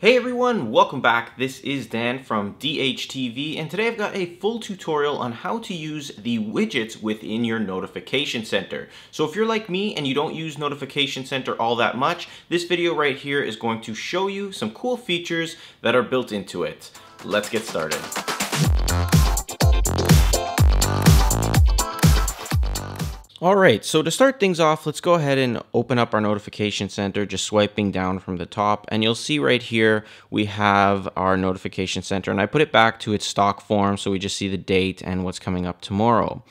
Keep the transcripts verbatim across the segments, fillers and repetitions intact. Hey everyone, welcome back. This is Dan from D H T V, and today I've got a full tutorial on how to use the widgets within your Notification Center. So if you're like me and you don't use Notification Center all that much, this video right here is going to show you some cool features that are built into it. Let's get started. All right, so to start things off, let's go ahead and open up our Notification Center, just swiping down from the top, and you'll see right here we have our Notification Center, and I put it back to its stock form so we just see the date and what's coming up tomorrow.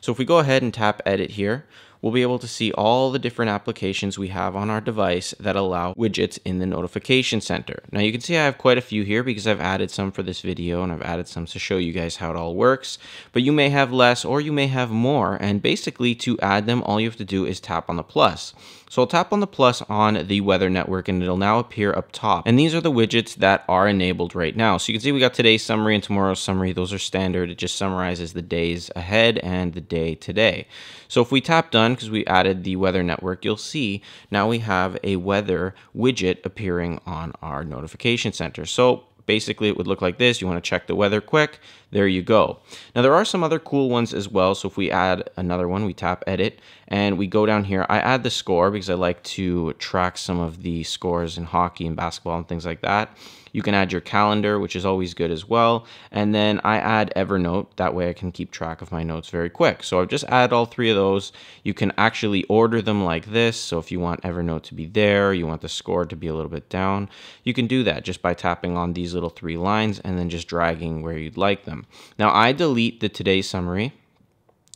So if we go ahead and tap edit here, we'll be able to see all the different applications we have on our device that allow widgets in the Notification Center. Now you can see I have quite a few here because I've added some for this video and I've added some to show you guys how it all works, but you may have less or you may have more, and basically to add them all you have to do is tap on the plus. So I'll tap on the plus on the Weather Network and it'll now appear up top, and these are the widgets that are enabled right now. So you can see we got today's summary and tomorrow's summary. Those are standard. It just summarizes the days ahead and the day today. So if we tap done, because we added the Weather Network, you'll see now we have a weather widget appearing on our Notification Center. So basically it would look like this. You want to check the weather quick. There you go. Now there are some other cool ones as well. So if we add another one, we tap edit and we go down here. I add the score because I like to track some of the scores in hockey and basketball and things like that. You can add your calendar, which is always good as well. And then I add Evernote. That way I can keep track of my notes very quick. So I've just added all three of those. You can actually order them like this. So if you want Evernote to be there, you want the score to be a little bit down, you can do that just by tapping on these little three lines and then just dragging where you'd like them. Now I delete the today summary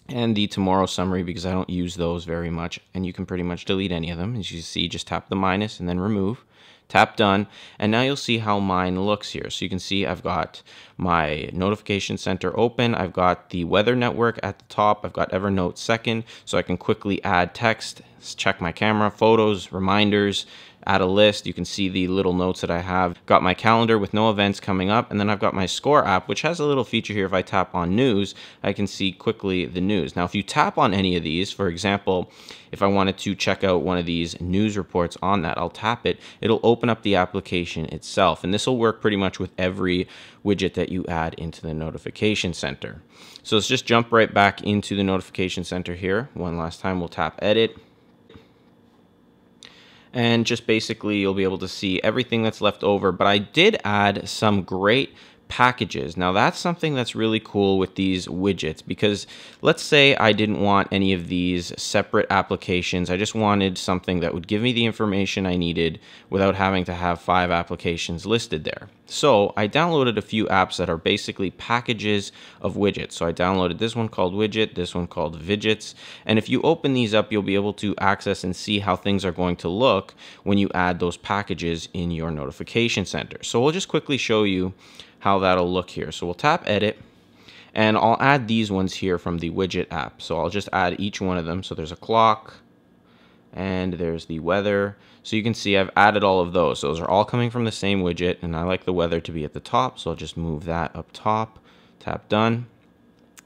and the tomorrow summary because I don't use those very much, and you can pretty much delete any of them. As you see, just tap the minus and then remove. Tap done, and now you'll see how mine looks here. So you can see I've got my Notification Center open, I've got the Weather Network at the top, I've got Evernote second, so I can quickly add text, check my camera, photos, reminders, add a list. You can see the little notes that I have. Got my calendar with no events coming up, and then I've got my score app, which has a little feature here. If I tap on news, I can see quickly the news. Now if you tap on any of these, for example, if I wanted to check out one of these news reports on that, I'll tap it. It'll open up the application itself, and this will work pretty much with every widget that you add into the Notification Center. So let's just jump right back into the Notification Center here. One last time, we'll tap edit. And just basically you'll be able to see everything that's left over, but I did add some great packages. Now that's something that's really cool with these widgets, because let's say I didn't want any of these separate applications. I just wanted something that would give me the information I needed without having to have five applications listed there. So I downloaded a few apps that are basically packages of widgets. So I downloaded this one called Widget, this one called Vidgets. And if you open these up, you'll be able to access and see how things are going to look when you add those packages in your Notification Center. So we'll just quickly show you how that'll look here. So we'll tap edit, and I'll add these ones here from the widget app. So I'll just add each one of them. So there's a clock and there's the weather. So you can see I've added all of those. Those are all coming from the same widget, and I like the weather to be at the top. So I'll just move that up top, tap done.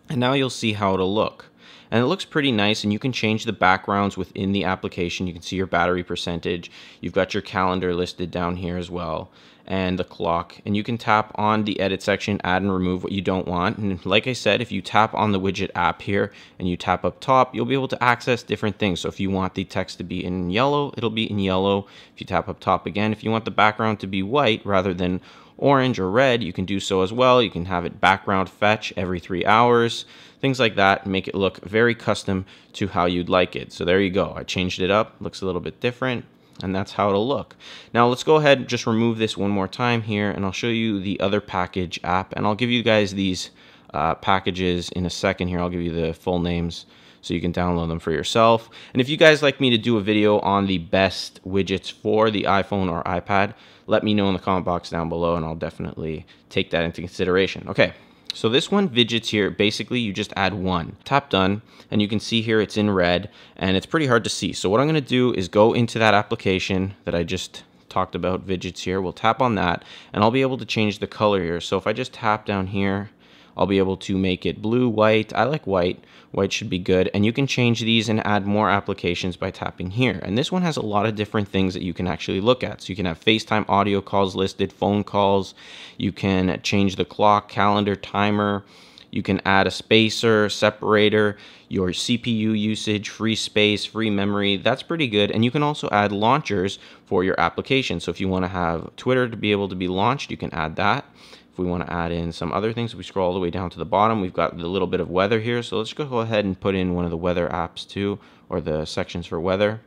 And now you'll see how it'll look. And it looks pretty nice, and you can change the backgrounds within the application. You can see your battery percentage. You've got your calendar listed down here as well, and the clock. And you can tap on the edit section, add and remove what you don't want. And like I said, if you tap on the widget app here and you tap up top, you'll be able to access different things. So if you want the text to be in yellow, it'll be in yellow. If you tap up top again, if you want the background to be white rather than orange or red, you can do so as well. You can have it background fetch every three hours, things like that. Make it look very custom to how you'd like it. So there you go. I changed it up. Looks a little bit different, and that's how it'll look. Now let's go ahead and just remove this one more time here, and I'll show you the other package app, and I'll give you guys these uh, packages in a second here. I'll give you the full names so you can download them for yourself. And if you guys like me to do a video on the best widgets for the iPhone or iPad, let me know in the comment box down below, and I'll definitely take that into consideration. Okay, so this one, Vidgets here, basically you just add one. Tap done, and you can see here it's in red, and it's pretty hard to see. So what I'm gonna do is go into that application that I just talked about, Vidgets here. We'll tap on that, and I'll be able to change the color here. So if I just tap down here, I'll be able to make it blue, white. I like white. White should be good. And you can change these and add more applications by tapping here. And this one has a lot of different things that you can actually look at. So you can have FaceTime audio calls listed, phone calls. You can change the clock, calendar, timer. You can add a spacer, separator, your C P U usage, free space, free memory. That's pretty good. And you can also add launchers for your application. So if you want to have Twitter to be able to be launched, you can add that. If we want to add in some other things, we scroll all the way down to the bottom. We've got the little bit of weather here. So let's go ahead and put in one of the weather apps too, or the sections for weather.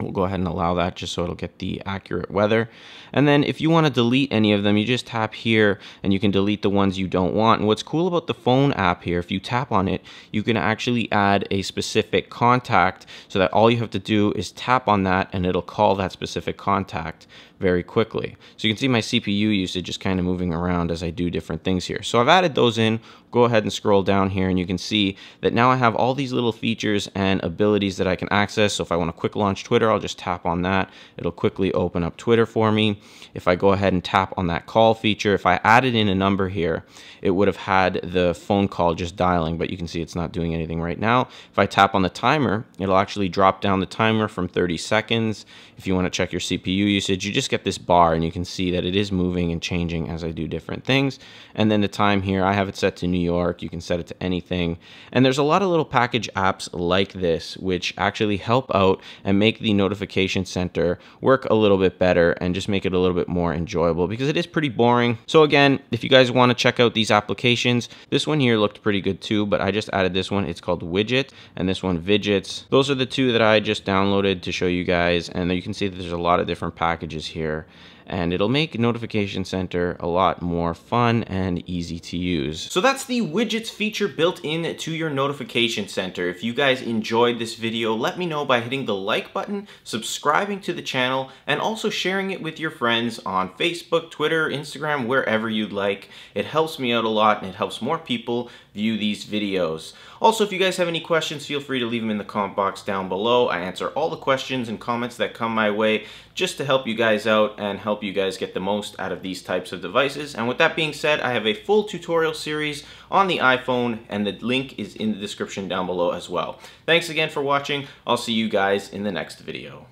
We'll go ahead and allow that just so it'll get the accurate weather. And then if you want to delete any of them, you just tap here and you can delete the ones you don't want. And what's cool about the phone app here, if you tap on it, you can actually add a specific contact so that all you have to do is tap on that and it'll call that specific contact very quickly. So you can see my C P U usage is kind of moving around as I do different things here. So I've added those in. Go ahead and scroll down here and you can see that now I have all these little features and abilities that I can access. So if I want to quick launch Twitter, I'll just tap on that. It'll quickly open up Twitter for me. If I go ahead and tap on that call feature, if I added in a number here, it would have had the phone call just dialing, but you can see it's not doing anything right now. If I tap on the timer, it'll actually drop down the timer from thirty seconds. If you want to check your C P U usage, you just get this bar and you can see that it is moving and changing as I do different things. And then the time here, I have it set to New York. You can set it to anything. And there's a lot of little package apps like this, which actually help out and make the Notification Center work a little bit better and just make it a little bit more enjoyable, because it is pretty boring. So again, if you guys want to check out these applications, this one here looked pretty good too, but I just added this one. It's called Widget, and this one Vidgets. Those are the two that I just downloaded to show you guys, and you can see that there's a lot of different packages here. And it'll make Notification Center a lot more fun and easy to use. So that's the widgets feature built in to your Notification Center. If you guys enjoyed this video, let me know by hitting the like button, subscribing to the channel, and also sharing it with your friends on Facebook, Twitter, Instagram, wherever you'd like. It helps me out a lot and it helps more people view these videos. Also, if you guys have any questions, feel free to leave them in the comment box down below. I answer all the questions and comments that come my way just to help you guys out and help you guys get the most out of these types of devices. And with that being said, I have a full tutorial series on the iPhone, and the link is in the description down below as well. Thanks again for watching. I'll see you guys in the next video.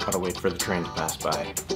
Gotta wait for the train to pass by.